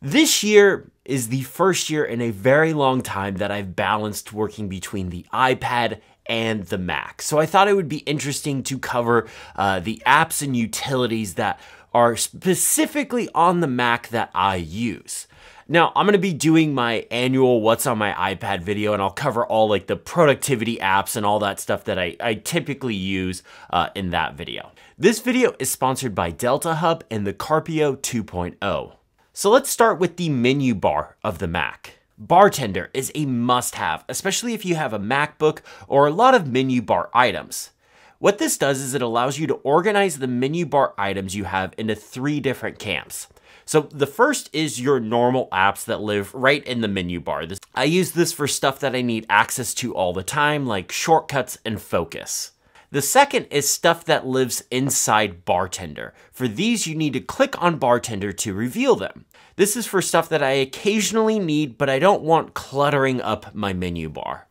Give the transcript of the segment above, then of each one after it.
This year is the first year in a very long time that I've balanced working between the iPad and the Mac. So I thought it would be interesting to cover the apps and utilities that are specifically on the Mac that I use. Now, I'm going to be doing my annual What's on My iPad video, and I'll cover all like the productivity apps and all that stuff that I typically use in that video. This video is sponsored by Deltahub and the Carpio 2.0. So let's start with the menu bar of the Mac. Bartender is a must-have, especially if you have a MacBook or a lot of menu bar items. What this does is it allows you to organize the menu bar items you have into three different camps. So the first is your normal apps that live right in the menu bar. I use this for stuff that I need access to all the time, like shortcuts and focus. The second is stuff that lives inside Bartender. For these, you need to click on Bartender to reveal them. This is for stuff that I occasionally need, but I don't want cluttering up my menu bar.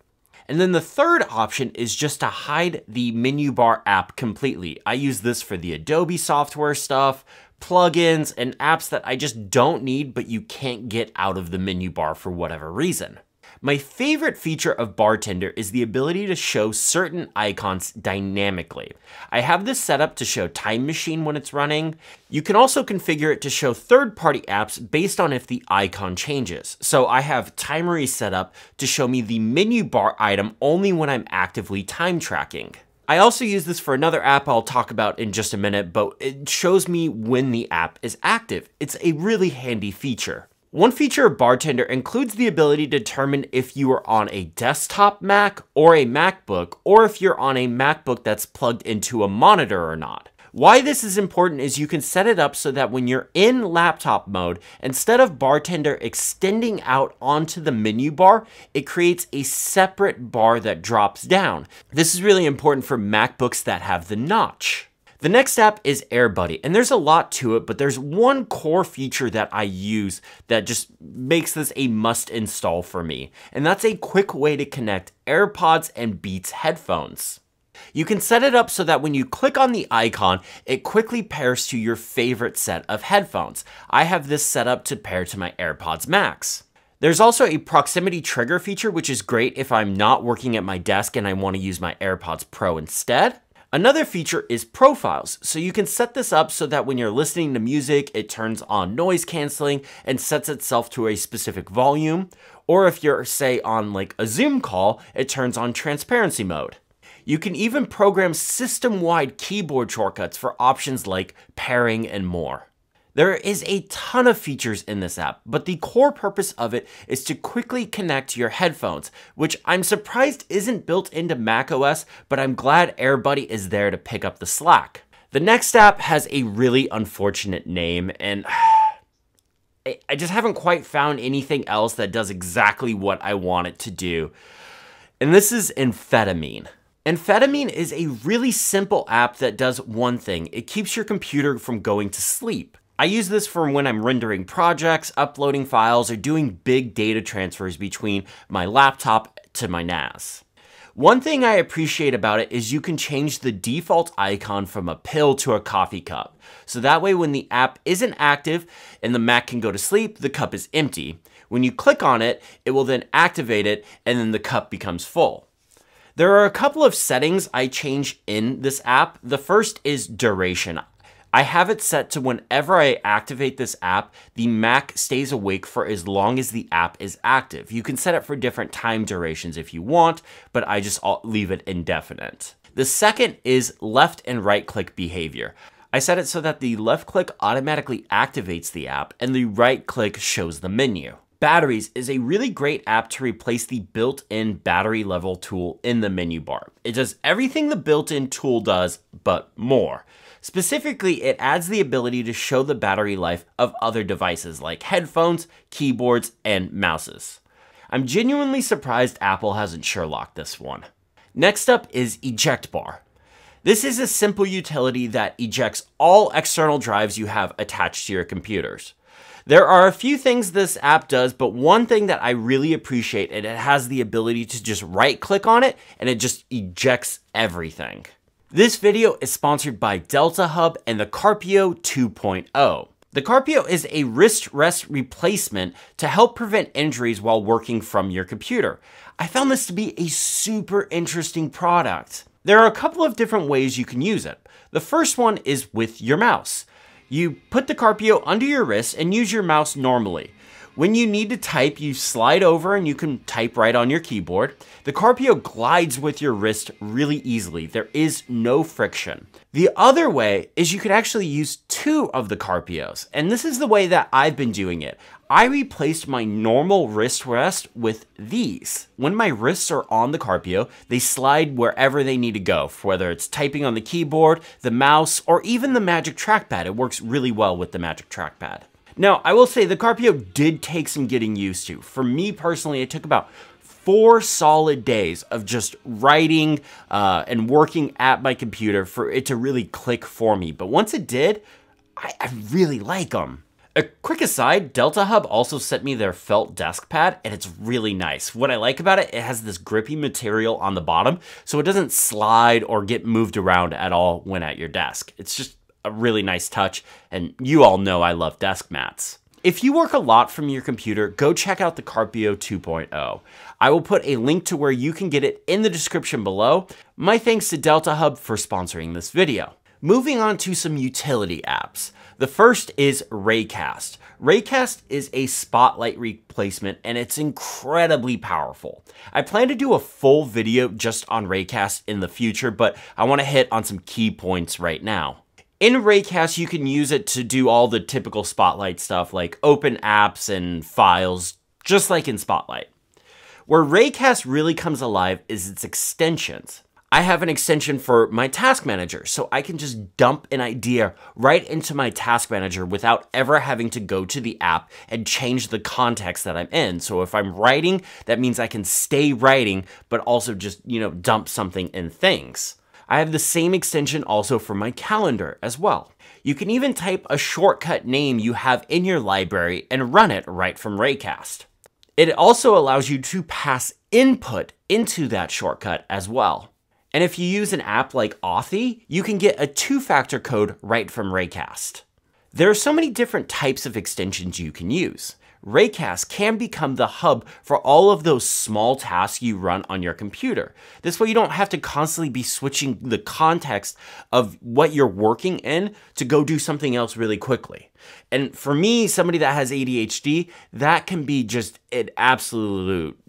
And then the third option is just to hide the menu bar app completely. I use this for the Adobe software stuff, plugins, and apps that I just don't need, but you can't get out of the menu bar for whatever reason. My favorite feature of Bartender is the ability to show certain icons dynamically. I have this set up to show Time Machine when it's running. You can also configure it to show third-party apps based on if the icon changes. So I have Timery set up to show me the menu bar item only when I'm actively time tracking. I also use this for another app I'll talk about in just a minute, but it shows me when the app is active. It's a really handy feature. One feature of Bartender includes the ability to determine if you are on a desktop Mac or a MacBook, or if you're on a MacBook that's plugged into a monitor or not. Why this is important is you can set it up so that when you're in laptop mode, instead of Bartender extending out onto the menu bar, it creates a separate bar that drops down. This is really important for MacBooks that have the notch. The next app is AirBuddy, and there's a lot to it, but there's one core feature that I use that just makes this a must install for me, and that's a quick way to connect AirPods and Beats headphones. You can set it up so that when you click on the icon, it quickly pairs to your favorite set of headphones. I have this set up to pair to my AirPods Max. There's also a proximity trigger feature, which is great if I'm not working at my desk and I want to use my AirPods Pro instead. Another feature is profiles. So you can set this up so that when you're listening to music, it turns on noise canceling and sets itself to a specific volume. Or if you're, say, on like a Zoom call, it turns on transparency mode. You can even program system-wide keyboard shortcuts for options like pairing and more. There is a ton of features in this app, but the core purpose of it is to quickly connect your headphones, which I'm surprised isn't built into macOS, but I'm glad AirBuddy is there to pick up the slack. The next app has a really unfortunate name, and I just haven't quite found anything else that does exactly what I want it to do. And this is Amphetamine. Amphetamine is a really simple app that does one thing. It keeps your computer from going to sleep. I use this for when I'm rendering projects, uploading files, or doing big data transfers between my laptop to my NAS. One thing I appreciate about it is you can change the default icon from a pill to a coffee cup. So that way when the app isn't active and the Mac can go to sleep, the cup is empty. When you click on it, it will then activate it and then the cup becomes full. There are a couple of settings I change in this app. The first is duration. I have it set to whenever I activate this app, the Mac stays awake for as long as the app is active. You can set it for different time durations if you want, but I just leave it indefinite. The second is left and right click behavior. I set it so that the left click automatically activates the app and the right click shows the menu. Batteries is a really great app to replace the built-in battery level tool in the menu bar. It does everything the built-in tool does, but more. Specifically, it adds the ability to show the battery life of other devices like headphones, keyboards, and mouses. I'm genuinely surprised Apple hasn't Sherlocked this one. Next up is EjectBar. This is a simple utility that ejects all external drives you have attached to your computers. There are a few things this app does, but one thing that I really appreciate, and it has the ability to just right click on it and it just ejects everything. This video is sponsored by Deltahub and the Carpio 2.0. The Carpio is a wrist rest replacement to help prevent injuries while working from your computer. I found this to be a super interesting product. There are a couple of different ways you can use it. The first one is with your mouse. You put the Carpio under your wrist and use your mouse normally. When you need to type, you slide over and you can type right on your keyboard. The Carpio glides with your wrist really easily. There is no friction. The other way is you can actually use two of the Carpios, and this is the way that I've been doing it. I replaced my normal wrist rest with these. When my wrists are on the Carpio, they slide wherever they need to go, whether it's typing on the keyboard, the mouse, or even the Magic Trackpad. It works really well with the Magic Trackpad. Now, I will say the Carpio did take some getting used to. For me personally, it took about 4 solid days of just writing and working at my computer for it to really click for me. But once it did, I really like them. A quick aside, Deltahub also sent me their felt desk pad, and it's really nice. What I like about it, it has this grippy material on the bottom, so it doesn't slide or get moved around at all when at your desk. It's just a really nice touch, and you all know I love desk mats. If you work a lot from your computer, go check out the Carpio 2.0. I will put a link to where you can get it in the description below. My thanks to Deltahub for sponsoring this video. Moving on to some utility apps. The first is Raycast. Raycast is a spotlight replacement, and it's incredibly powerful. I plan to do a full video just on Raycast in the future, but I want to hit on some key points right now. In Raycast, you can use it to do all the typical Spotlight stuff like open apps and files, just like in Spotlight. Where Raycast really comes alive is its extensions. I have an extension for my task manager, so I can just dump an idea right into my task manager without ever having to go to the app and change the context that I'm in. So if I'm writing, that means I can stay writing, but also just, dump something in things. I have the same extension also for my calendar as well. You can even type a shortcut name you have in your library and run it right from Raycast. It also allows you to pass input into that shortcut as well. And if you use an app like Authy, you can get a 2-factor code right from Raycast. There are so many different types of extensions you can use. Raycast can become the hub for all of those small tasks you run on your computer. This way you don't have to constantly be switching the context of what you're working in to go do something else really quickly. And for me, somebody that has ADHD, that can be just an absolute,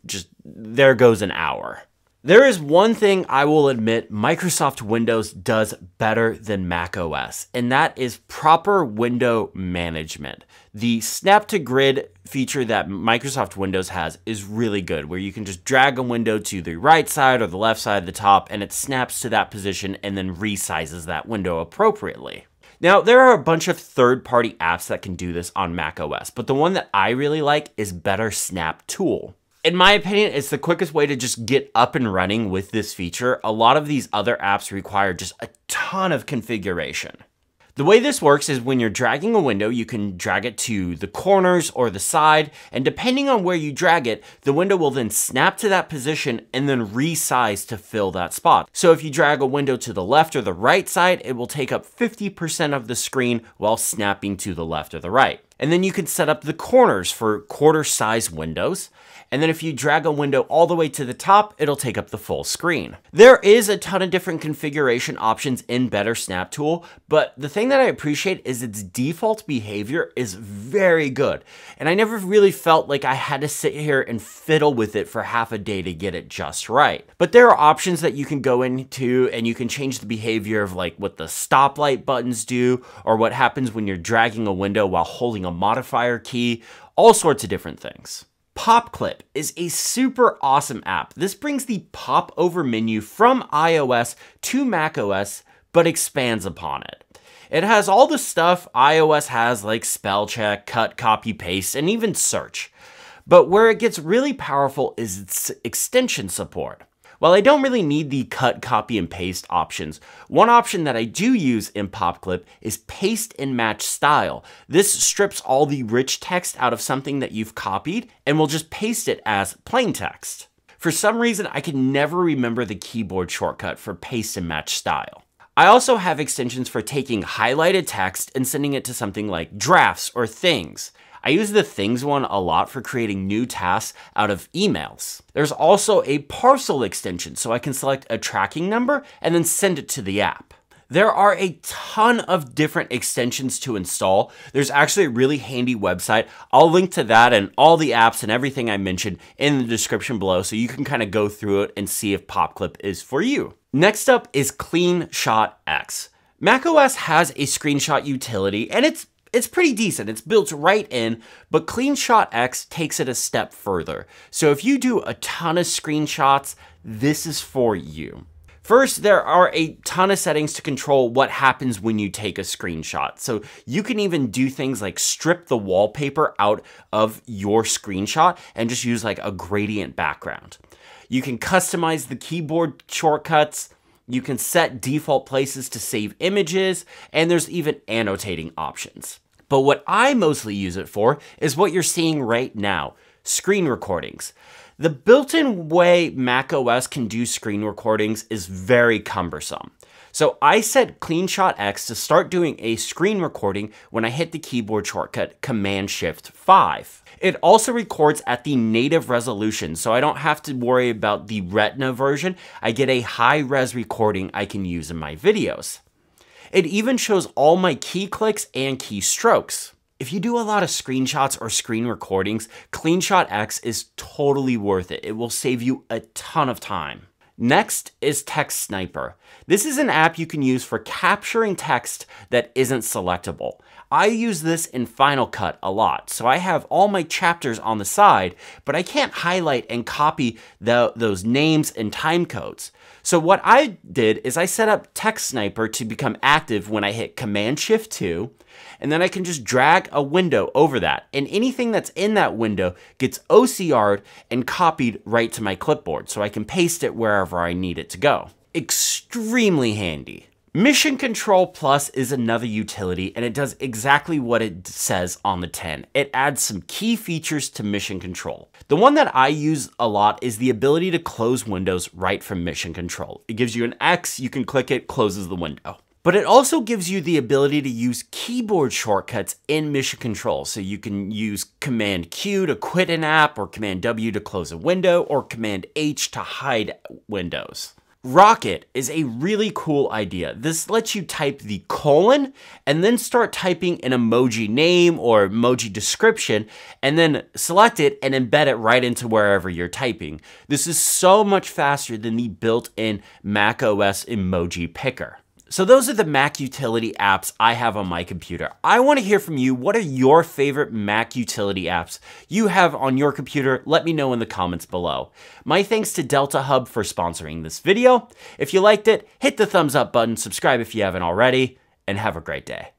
there goes an hour. There is one thing I will admit Microsoft Windows does better than macOS, and that is proper window management. The snap to grid feature that Microsoft Windows has is really good, where you can just drag a window to the right side or the left side of the top, and it snaps to that position and then resizes that window appropriately. Now, there are a bunch of third-party apps that can do this on macOS, but the one that I really like is BetterSnapTool. In my opinion, it's the quickest way to just get up and running with this feature. A lot of these other apps require just a ton of configuration. The way this works is when you're dragging a window, you can drag it to the corners or the side, and depending on where you drag it, the window will then snap to that position and then resize to fill that spot. So if you drag a window to the left or the right side, it will take up 50% of the screen while snapping to the left or the right. And then you can set up the corners for quarter-size windows. And then if you drag a window all the way to the top, it'll take up the full screen. There is a ton of different configuration options in BetterSnapTool, but the thing that I appreciate is its default behavior is very good. And I never really felt like I had to sit here and fiddle with it for half a day to get it just right. But there are options that you can go into, and you can change the behavior of like what the stoplight buttons do, or what happens when you're dragging a window while holding a modifier key, all sorts of different things. PopClip is a super awesome app. This brings the pop over menu from iOS to macOS, but expands upon it. It has all the stuff iOS has like spell check, cut, copy, paste, and even search. But where it gets really powerful is its extension support. While I don't really need the cut, copy, and paste options, one option that I do use in PopClip is paste and match style. This strips all the rich text out of something that you've copied and will just paste it as plain text. For some reason, I can never remember the keyboard shortcut for paste and match style. I also have extensions for taking highlighted text and sending it to something like drafts or things. I use the things one a lot for creating new tasks out of emails. There's also a parcel extension, so I can select a tracking number and then send it to the app. There are a ton of different extensions to install. There's actually a really handy website. I'll link to that and all the apps and everything I mentioned in the description below, so you can kind of go through it and see if PopClip is for you. Next up is CleanShot X. macOS has a screenshot utility, and it's pretty decent. It's built right in, but CleanShot X takes it a step further. So if you do a ton of screenshots, this is for you. First, there are a ton of settings to control what happens when you take a screenshot. So you can even do things like strip the wallpaper out of your screenshot and just use like a gradient background. You can customize the keyboard shortcuts. You can set default places to save images, and there's even annotating options. But what I mostly use it for is what you're seeing right now, screen recordings. The built-in way macOS can do screen recordings is very cumbersome. So I set CleanShot X to start doing a screen recording when I hit the keyboard shortcut Command-Shift-5. It also records at the native resolution, so I don't have to worry about the Retina version. I get a high-res recording I can use in my videos. It even shows all my key clicks and key strokes. If you do a lot of screenshots or screen recordings, CleanShot X is totally worth it. It will save you a ton of time. Next is TextSniper. This is an app you can use for capturing text that isn't selectable. I use this in Final Cut a lot, so I have all my chapters on the side, but I can't highlight and copy those names and time codes. So what I did is I set up TextSniper to become active when I hit Command-Shift-2, and then I can just drag a window over that, and anything that's in that window gets OCR'd and copied right to my clipboard, so I can paste it wherever I need it to go. Extremely handy. Mission Control Plus is another utility, and it does exactly what it says on the tin. It adds some key features to Mission Control. The one that I use a lot is the ability to close windows right from Mission Control. It gives you an X, you can click it, closes the window. But it also gives you the ability to use keyboard shortcuts in Mission Control. So you can use Command Q to quit an app, or Command W to close a window, or Command H to hide windows. Rocket is a really cool idea. This lets you type the colon and then start typing an emoji name or emoji description, and then select it and embed it right into wherever you're typing. This is so much faster than the built-in macOS emoji picker. So those are the Mac utility apps I have on my computer. I want to hear from you. What are your favorite Mac utility apps you have on your computer? Let me know in the comments below. My thanks to Deltahub for sponsoring this video. If you liked it, hit the thumbs up button, subscribe if you haven't already, and have a great day.